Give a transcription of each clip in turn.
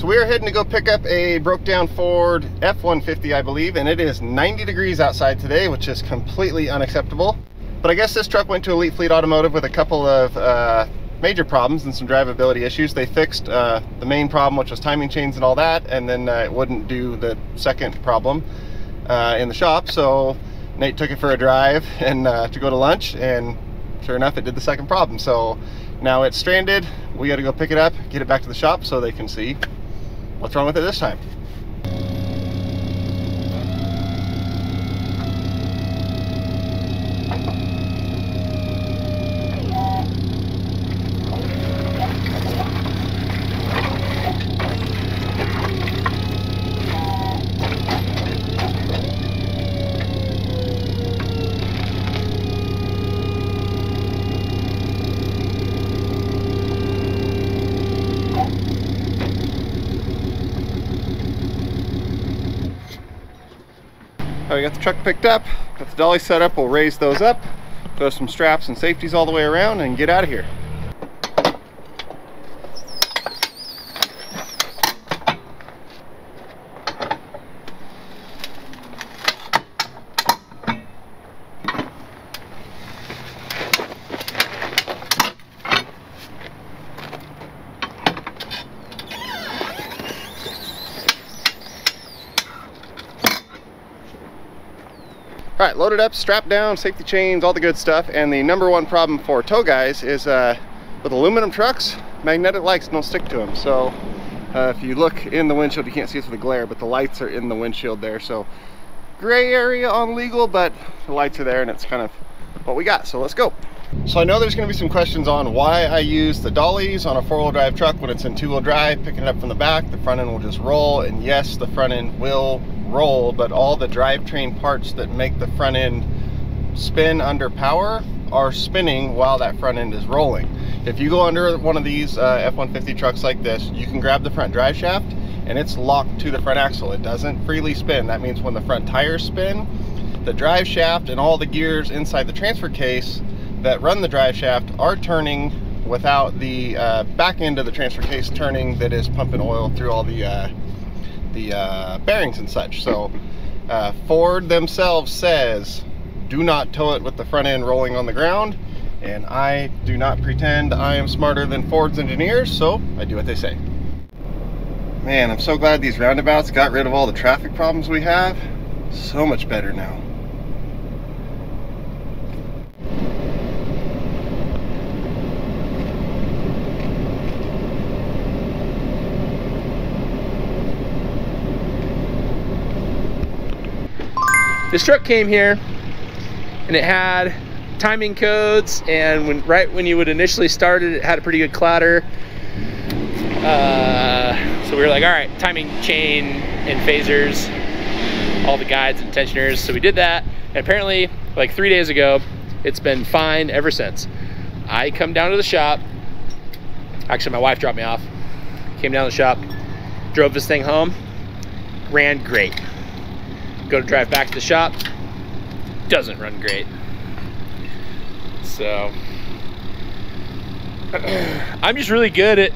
So we are heading to go pick up a broke down Ford F-150, I believe, and it is 90 degrees outside today, which is completely unacceptable. But I guess this truck went to Elite Fleet Automotive with a couple of major problems and some drivability issues. They fixed the main problem, which was timing chains and all that, and then it wouldn't do the second problem in the shop. So Nate took it for a drive and to go to lunch, and sure enough, it did the second problem. So now it's stranded. We got to go pick it up, get it back to the shop so they can see what's wrong with it this time. We got the truck picked up, got the dolly set up, we'll raise those up, throw some straps and safeties all the way around and get out of here. All right, loaded up, strapped down, safety chains, all the good stuff. And the number one problem for tow guys is with aluminum trucks, magnetic lights don't stick to them. So if you look in the windshield, you can't see it through the glare, but the lights are in the windshield there. So gray area on legal, but the lights are there and it's kind of what we got. So let's go. So I know there's gonna be some questions on why I use the dollies on a four-wheel drive truck when it's in two-wheel drive, picking it up from the back, the front end will just roll. And yes, the front end will roll, but all the drivetrain parts that make the front end spin under power are spinning while that front end is rolling. If you go under one of these F-150 trucks like this, you can grab the front drive shaft and it's locked to the front axle. It doesn't freely spin. That means when the front tires spin, the drive shaft and all the gears inside the transfer case that run the drive shaft are turning without the back end of the transfer case turning, that is pumping oil through all the bearings and such. So Ford themselves says do not tow it with the front end rolling on the ground, and I do not pretend I am smarter than Ford's engineers, so I do what they say. Man, I'm so glad these roundabouts got rid of all the traffic problems we have. So much better now. This truck came here and it had timing codes, and right when you would initially start it, it had a pretty good clatter. So we were like, all right, timing chain and phasers, all the guides and tensioners. So we did that, and apparently like 3 days ago, it's been fine ever since. I come down to the shop, actually my wife dropped me off, came down to the shop, drove this thing home, ran great. Go to drive back to the shop, doesn't run great. So I'm just really good at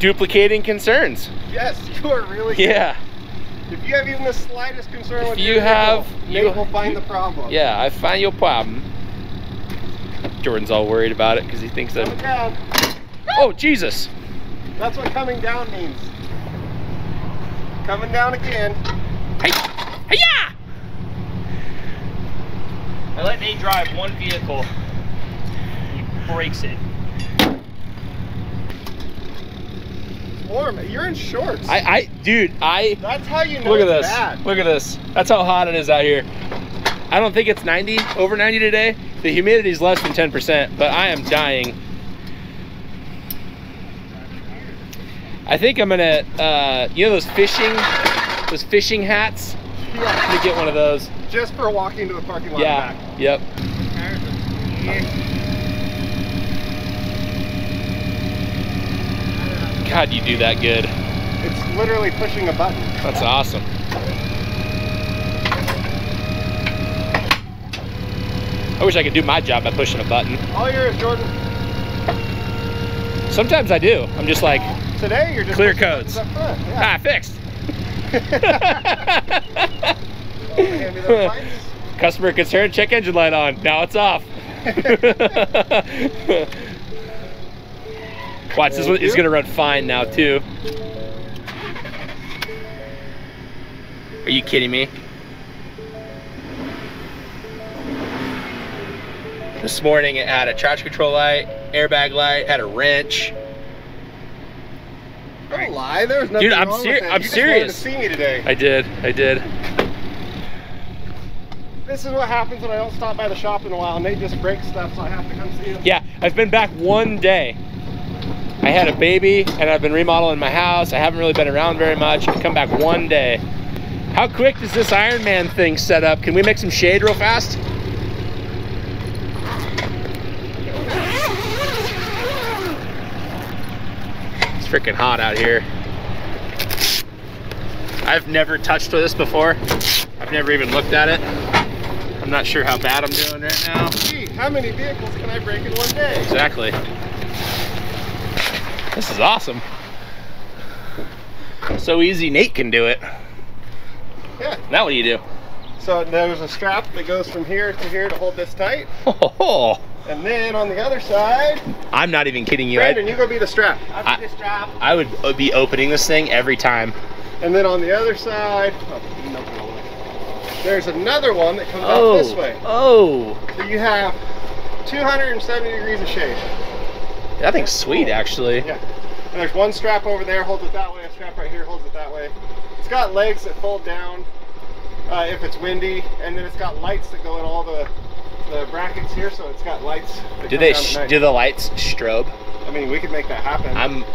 duplicating concerns. Yes, you are really good. Yeah. If you have even the slightest concern with your vehicle, Nate will find the problem. Yeah, I find your problem. Jordan's all worried about it because he thinks that. Oh, Jesus. That's what coming down means. Coming down again. Hey. Yeah! I let Nate drive one vehicle, he breaks it. It's warm, you're in shorts. Dude, that's how you know. Look at this, look at this. That's how hot it is out here. I don't think it's 90, over 90 today. The humidity is less than 10%, but I am dying. I think I'm gonna, you know those fishing hats? Yeah. Let me get one of those. Just for walking to the parking lot. Yeah. And back. Yep. God, you do that good. It's literally pushing a button. That's awesome. I wish I could do my job by pushing a button. All yours, Jordan. Sometimes I do. I'm just like, today, you're just clear codes up front. Yeah. Ah, fixed. Hand me those lights. Customer concern, check engine light on. Now it's off. Watch, this one is gonna run fine now too. Are you kidding me? This morning it had a traction control light, airbag light, had a wrench. Don't lie, there's nothing wrong with it. Dude, I'm serious. You just wanted to see me today. I did. This is what happens when I don't stop by the shop in a while. Nate just breaks stuff, so I have to come see him. Yeah, I've been back one day. I had a baby, and I've been remodeling my house. I haven't really been around very much. I've come back one day. How quick does this Iron Man thing set up? Can we make some shade real fast? Freaking hot out here. I've never touched this before. I've never even looked at it. I'm not sure how bad I'm doing right now. Gee, how many vehicles can I break in one day? Exactly. This is awesome. So easy, Nate can do it. Yeah. Now what do you do? So there's a strap that goes from here to hold this tight. Oh. And then on the other side, I'm not even kidding you. Brandon, you go be the strap. I'll be the strap. I would be opening this thing every time. And then on the other side, there's another one that comes out this way. Oh. So you have 270 degrees of shade. That thing's sweet, actually. Yeah. And there's one strap over there, holds it that way. A strap right here holds it that way. It's got legs that fold down if it's windy, and then it's got lights that go in all the brackets here, so it's got lights. Do the lights strobe? I mean, we could make that happen.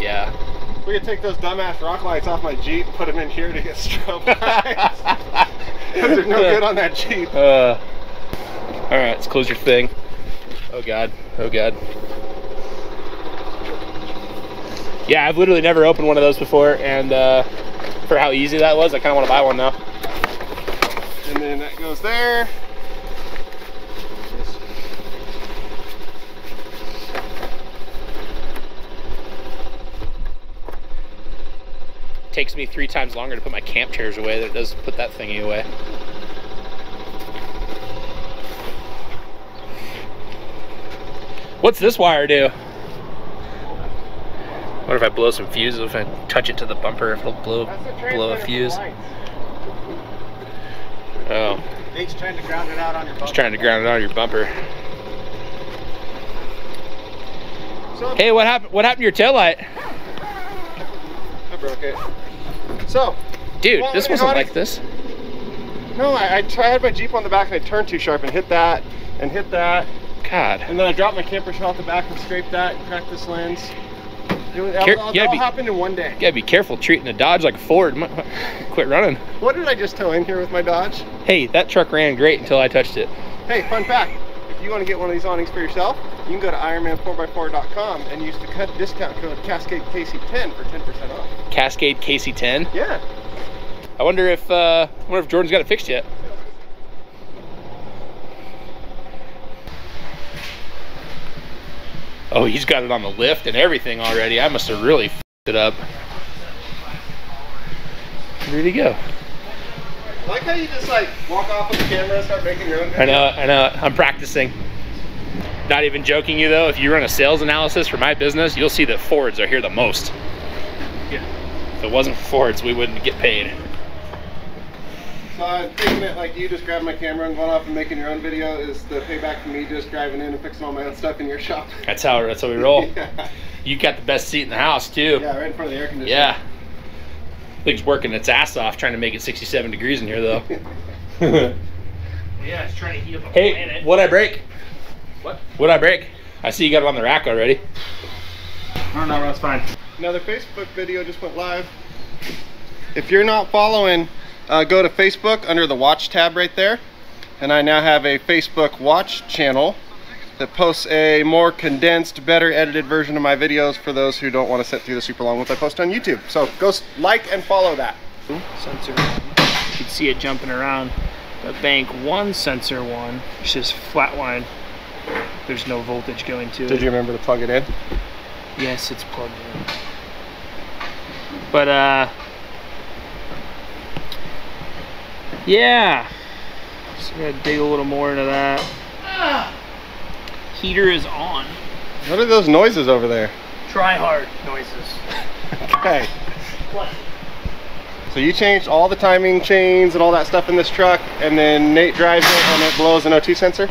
Yeah. We could take those dumbass rock lights off my Jeep, put them in here to get strobe lights. Because they're no good on that Jeep. All right, let's close your thing. Oh God, oh God. Yeah, I've literally never opened one of those before, and for how easy that was, I kind of want to buy one now. And then that goes there. Takes me 3 times longer to put my camp chairs away than it does to put that thingy away. What's this wire do? I wonder if I blow some fuses, if I touch it to the bumper, if it'll blow a fuse. Oh. Nate's trying to ground it out on your bumper. He's trying to ground it out on your bumper. So, hey, what happened to your taillight? I broke it. So, dude, this wasn't like this. No, I had my Jeep on the back and I turned too sharp and hit that and hit that. God. And then I dropped my camper shell off the back and scraped that and cracked this lens. It all happened in one day. You gotta be careful treating a Dodge like a Ford. Quit running. What did I just tow in here with my Dodge? Hey, that truck ran great until I touched it. Hey, fun fact. If you want to get one of these awnings for yourself, you can go to Ironman4x4.com and use the discount code CascadeKC10 for 10% off. CascadeKC10? Yeah. I wonder if Jordan's got it fixed yet. Oh, he's got it on the lift and everything already. I must have really f***ed it up. Where'd he go? I like how you just like walk off with the camera and start making your own video. I know, I'm practicing. Not even joking you though, if you run a sales analysis for my business, you'll see that Fords are here the most. Yeah. If it wasn't for Fords, we wouldn't get paid. So I'm thinking that like you just grabbing my camera and going off and making your own video is the payback for me just driving in and fixing all my own stuff in your shop. That's how we roll. Yeah. You got the best seat in the house too. Yeah, right in front of the air conditioner. Yeah. Thing's working its ass off trying to make it 67 degrees in here though. Yeah, it's trying to heat up a planet. What'd I break? What? What'd I break? I see you got it on the rack already. I don't know, that's fine. Another Facebook video just went live. If you're not following, go to Facebook under the watch tab right there. And I now have a Facebook watch channel that posts a more condensed, better edited version of my videos for those who don't want to sit through the super long ones I post on YouTube. So go like and follow that. Sensor one. You can see it jumping around. The bank one sensor one, it's just flatline. There's no voltage going to it. Did you remember to plug it in? Yes, it's plugged in. But yeah, just gonna dig a little more into that. Heater is on. What are those noises over there? Try hard noises. Okay. What? So you changed all the timing chains and all that stuff in this truck, and then Nate drives it and it blows an O2 sensor.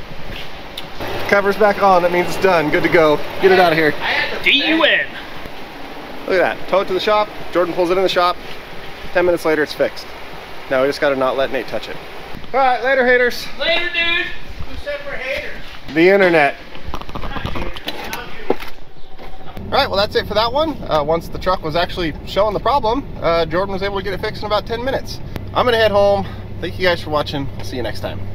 Cover's back on, that means it's done, good to go. Get it out of here. D-U-N. Look at that, tow it to the shop, Jordan pulls it in the shop, 10 minutes later it's fixed. Now we just gotta not let Nate touch it. All right, later haters. Later dude, who said we're haters? The internet. All right, well that's it for that one. Once the truck was actually showing the problem, Jordan was able to get it fixed in about 10 minutes. I'm gonna head home. Thank you guys for watching. See you next time.